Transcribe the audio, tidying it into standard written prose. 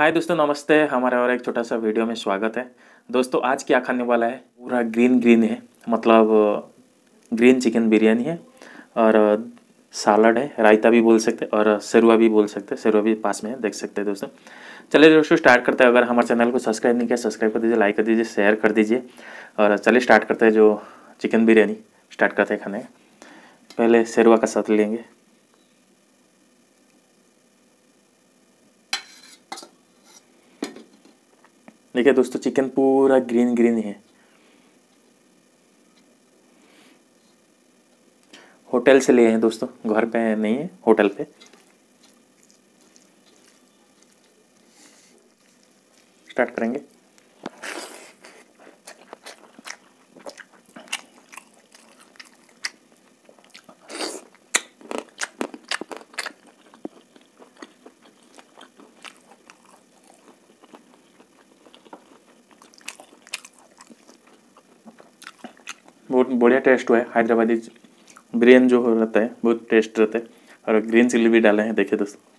हाय दोस्तों, नमस्ते। हमारे और एक छोटा सा वीडियो में स्वागत है। दोस्तों, आज क्या खाने वाला है, पूरा ग्रीन है, मतलब ग्रीन चिकन बिरयानी है और सलाद है, रायता भी बोल सकते हैं और सेरुआ भी बोल सकते हैं। सेरुआ भी पास में है, देख सकते हैं दोस्तों। चलिए दोस्तों, स्टार्ट करते हैं। अगर हमारे चैनल को सब्सक्राइब नहीं किया, सब्सक्राइब कर दीजिए, लाइक कर दीजिए, शेयर कर दीजिए और चलिए स्टार्ट करते हैं। जो चिकन बिरयानी स्टार्ट करते हैं खाने, पहले सेरुआ का साथ लेंगे। देखिए दोस्तों, चिकन पूरा ग्रीन है। होटल से लिए हैं दोस्तों, घर पे नहीं है, होटल पे। स्टार्ट करेंगे। बहुत बढ़िया टेस्ट हुआ है। हैदराबादी बिरयानी जो रहता है बहुत टेस्ट रहता है और ग्रीन चिली भी डाले हैं। देखिए दोस्तों,